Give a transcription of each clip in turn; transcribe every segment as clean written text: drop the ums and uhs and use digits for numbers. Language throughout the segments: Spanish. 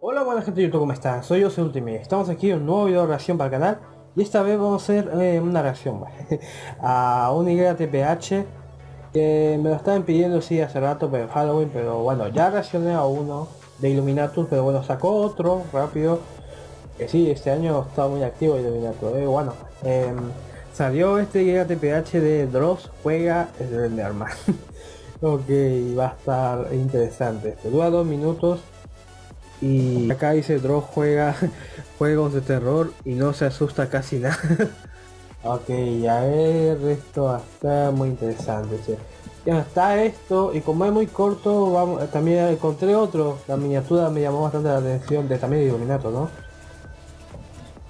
Hola buena gente de YouTube, ¿cómo están? Soy Joseph Ultimate. Estamos aquí en un nuevo video de reacción para el canal. Y esta vez vamos a hacer una reacción a un YTPH que me lo estaban pidiendo sí hace rato, pero Halloween. Pero bueno, ya reaccioné a uno de Illuminatus, pero bueno, sacó otro rápido. Que sí, este año está muy activo Illuminatus. Bueno, salió este YTPH de Dross juega Slenderman. Ok, va a estar interesante. Este dura 2 minutos. Y acá dice Dross juega juegos de terror y no se asusta casi nada. Ok, a ver, esto está muy interesante, che. Ya está esto, y como es muy corto, vamos, también encontré otro. La miniatura me llamó bastante la atención, de también de Illuminatus, ¿no?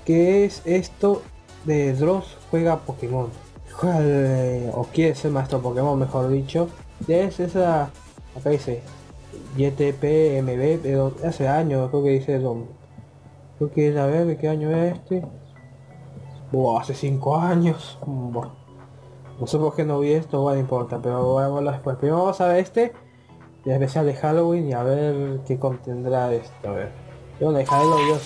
Que es esto de Dross juega Pokémon. O quiere ser maestro Pokémon, mejor dicho. Ya es esa, acá dice YTPMB, pero hace años creo que dice don. Creo que es, a ver, ¿qué año es este? Buah, hace 5 años. Buah. No sé por qué no vi esto, bueno, no importa, pero voy a verlo después. Primero vamos a ver este, el especial de Halloween, y a ver qué contendrá esto. A ver. Yo bueno, dejaré los videos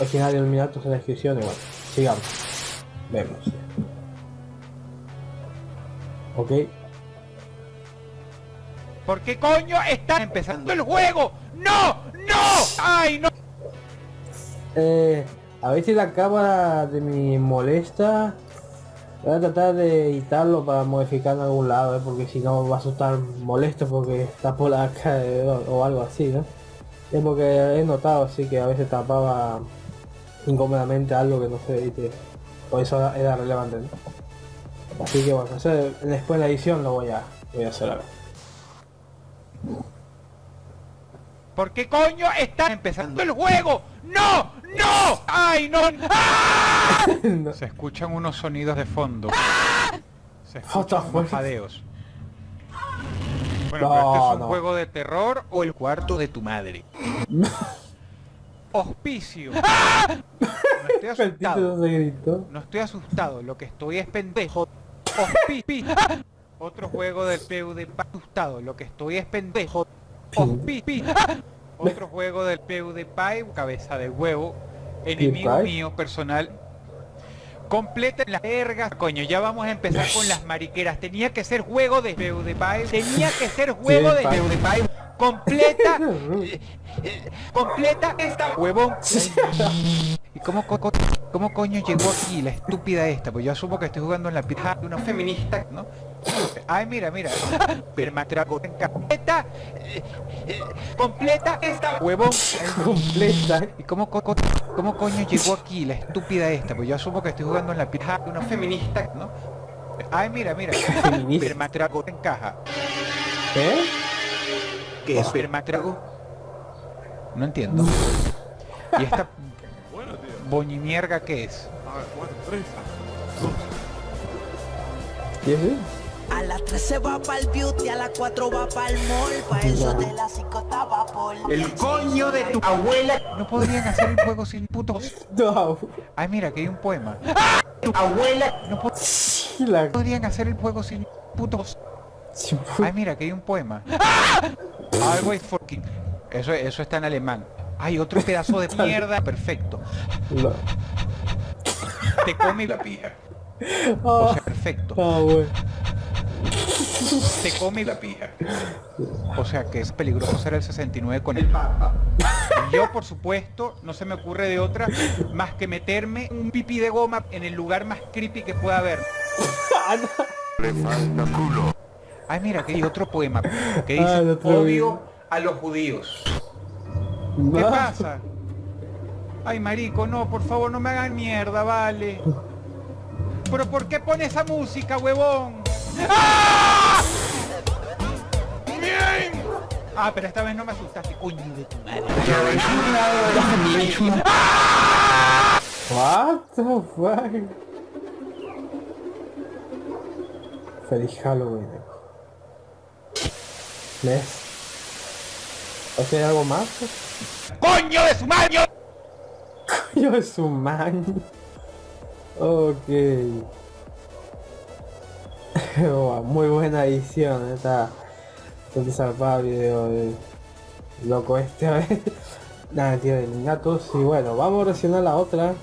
originales de Illuminatus en la descripción, y bueno, sigamos. Vemos. Ok. ¿Por qué coño está empezando el juego? ¡No! ¡No! ¡Ay, no! A ver si la cámara de mi molesta. Voy a tratar de editarlo para modificar en algún lado, porque si no va a asustar molesto porque está por la cara o algo así, ¿no? Es porque he notado así que a veces tapaba incómodamente algo que no se edite. Por eso era relevante, ¿no? Así que bueno, después de la edición lo voy a hacer ahora. ¿Por qué coño está empezando el juego? ¡No! ¡No! ¡Ay, no! ¡Ah! No. Se escuchan unos sonidos de fondo. ¡Ah! Se escuchan unos jadeos. Bueno, no, pero este es un juego de terror o el cuarto de tu madre. No. Hospicio. ¡Ah! No estoy asustado. No estoy asustado, lo que estoy es pendejo. Hospicio. Otro juego del PewDiePie. Asustado, lo que estoy es pendejo. Otro juego del PewDiePie. Cabeza de huevo. Enemigo mío personal. Completa la verga. Coño, ya vamos a empezar con las mariqueras. Tenía que ser juego de PewDiePie. Tenía que ser juego de PewDiePie. Completa. Completa esta huevón. ¿Y cómo coño llegó aquí la estúpida esta? Pues yo asumo que estoy jugando en la pija de una feminista, ¿no? Ay, mira, mira. Permatrago en completa. Completa esta huevón. Completa. ¿Y cómo coño llegó aquí la estúpida esta? Pues yo asumo que estoy jugando en la pija de una feminista, ¿no? Ay, mira, mira. Permatrago en caja. ¿Eh? ¿Qué es permatrago? No entiendo. Y esta boñimierga, ¿qué es? ¿Qué es? A las 13 va para el beauty, a las 4 va para el mall, para eso de las 5 está vapor. El coño de tu abuela. No podrían hacer el juego sin putos. No. Ay, mira, que hay un poema. Tu abuela. No podrían hacer el juego sin putos. Ay, mira, que hay un poema. Always fucking. Eso está en alemán. Hay otro pedazo de mierda. Perfecto. No. Te come la pija. O sea, perfecto. Te come la pija. O sea que es peligroso ser el 69 con el papa. Yo, por supuesto, no se me ocurre de otra más que meterme un pipí de goma en el lugar más creepy que pueda haber. Le falta culo. Ay, mira, que hay otro poema que dice odio a los judíos. No. ¿Qué pasa? Ay, marico, no, por favor, no me hagan mierda, vale. Pero ¿por qué pone esa música, huevón? ¡Ah! ¡Bien! Ah, pero esta vez no me asustaste, coño de tu madre. What the fuck? Feliz Halloween. ¿Ves? ¿O sea, algo más? ¡Coño de su maño! ¡Coño de su maño! Ok. Muy buena edición, está bastante salvado el video. Loco este, a ver. la tío de Illuminatus. Y bueno, vamos a reaccionar a la otra.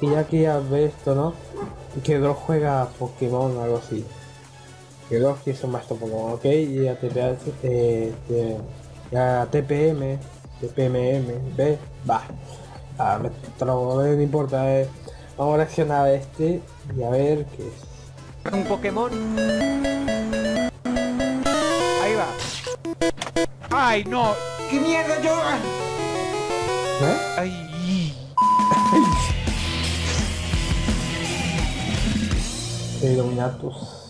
Y ya que ya ve esto, ¿no? Que Dross juega Pokémon o algo así. Que Dross es un maestro Pokémon, ¿ok? Y YTPH, TPM, TPMM, B, va. Ah, me trago, no importa, Vamos a reaccionar a este y a ver qué es. Un Pokémon. Ahí va. ¡Ay, no! ¡Qué mierda yo! ¿Eh? ¡Ay! Illuminatus.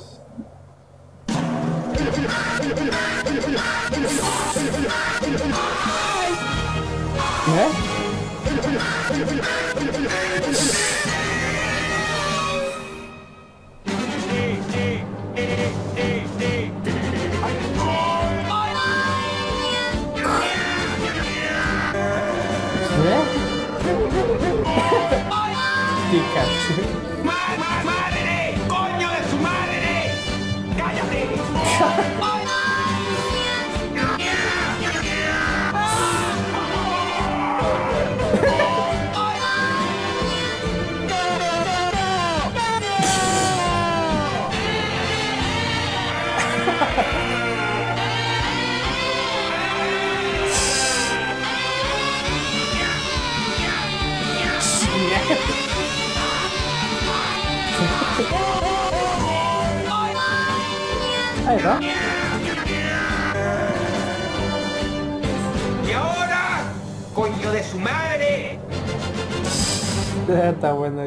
¡Madre! ¡Coño de su madre! ¡Cállate! Ahí está. Y ahora, coño de su madre. Está bueno.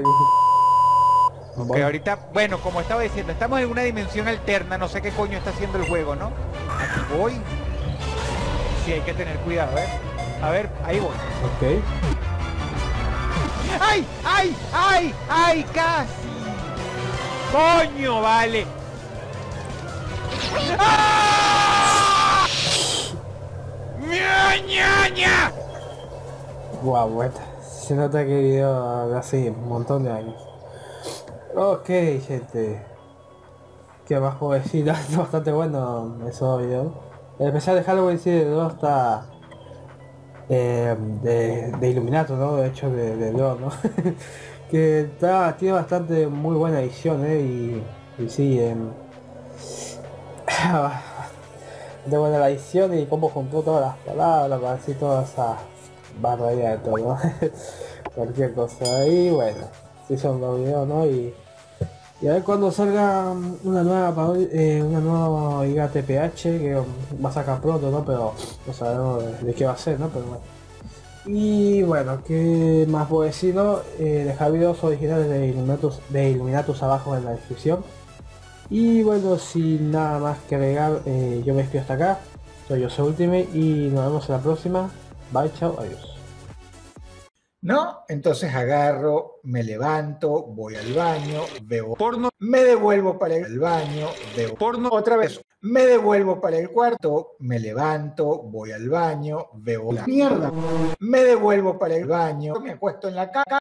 Okay, ahorita, bueno, como estaba diciendo, estamos en una dimensión alterna, no sé qué coño está haciendo el juego, ¿no? Aquí voy. Sí, hay que tener cuidado, ¿eh? A ver, ahí voy. Ok. ¡Ay! ¡Ay! ¡Ay! ¡Ay! ¡Casi! ¡Coño, vale! ¡Ah! ¡Nya, nya, nya! Guau, vuelta. Se nota que el video hace un montón de años. Ok, gente. Que abajo es sí, bastante bueno esos videos. El especial de Halloween sí, de Dross está... de Illuminatus, ¿no? De hecho, de Dross, ¿no? Que está, tiene bastante muy buena edición, ¿eh? Y sí, de buena la edición y cómo juntó todas las palabras, así todas esas barbaridades de todo, ¿no? Cualquier cosa. Y bueno, si sí son los videos, ¿no? Y a ver cuando salga una nueva YTPH, que va a sacar pronto, ¿no? Pero no sabemos de qué va a ser, ¿no? Pero bueno. Y bueno, ¿qué más puedo decir? Dejar videos originales de Illuminatus abajo en la descripción. Y bueno, sin nada más que agregar, yo me despido hasta acá. Soy Joseph Ultimate y nos vemos en la próxima. Bye, chao, adiós. No, entonces agarro, me levanto, voy al baño, veo porno, me devuelvo para el baño, veo porno otra vez, me devuelvo para el cuarto, me levanto, voy al baño, veo la mierda, me devuelvo para el baño, me acuesto en la caca.